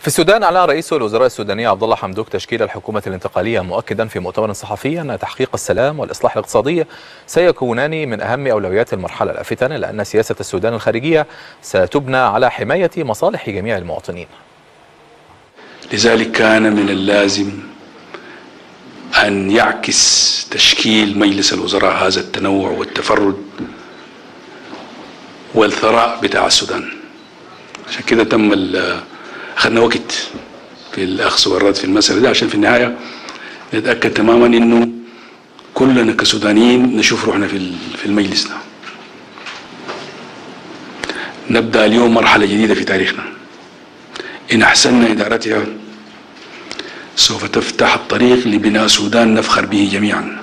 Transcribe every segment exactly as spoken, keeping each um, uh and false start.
في السودان أعلن رئيس الوزراء السوداني عبد الله حمدوك تشكيل الحكومة الانتقالية، مؤكدا في مؤتمر صحفي أن تحقيق السلام والإصلاح الاقتصادي سيكونان من أهم أولويات المرحلة، لافتا لأن سياسة السودان الخارجية ستبنى على حماية مصالح جميع المواطنين. لذلك كان من اللازم أن يعكس تشكيل مجلس الوزراء هذا التنوع والتفرد والثراء بتاع السودان. عشان كده تم أخذنا وقت في الأخذ والرد في المسألة دي، عشان في النهاية نتأكد تماما إنه كلنا كسودانيين نشوف روحنا في في المجلس ده. نبدأ اليوم مرحلة جديدة في تاريخنا، إن أحسننا إدارتها سوف تفتح الطريق لبناء سودان نفخر به جميعا،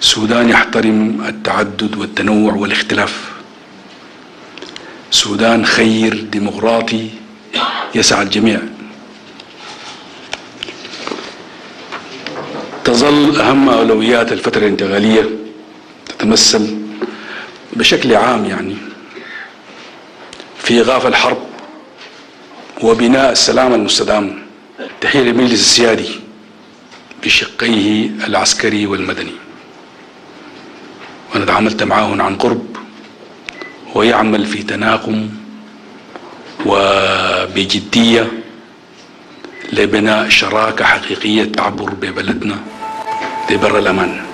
سودان يحترم التعدد والتنوع والاختلاف، سودان خير ديمقراطي يسعى الجميع. تظل أهم أولويات الفترة الانتقالية تتمثل بشكل عام يعني في إيقاف الحرب وبناء السلام المستدام. تحية للمجلس السيادي بشقيه العسكري والمدني، وأنا تعاملت معهم عن قرب، ويعمل في تناغم وبجدية لبناء شراكة حقيقية تعبر ببلدنا لبر الأمان.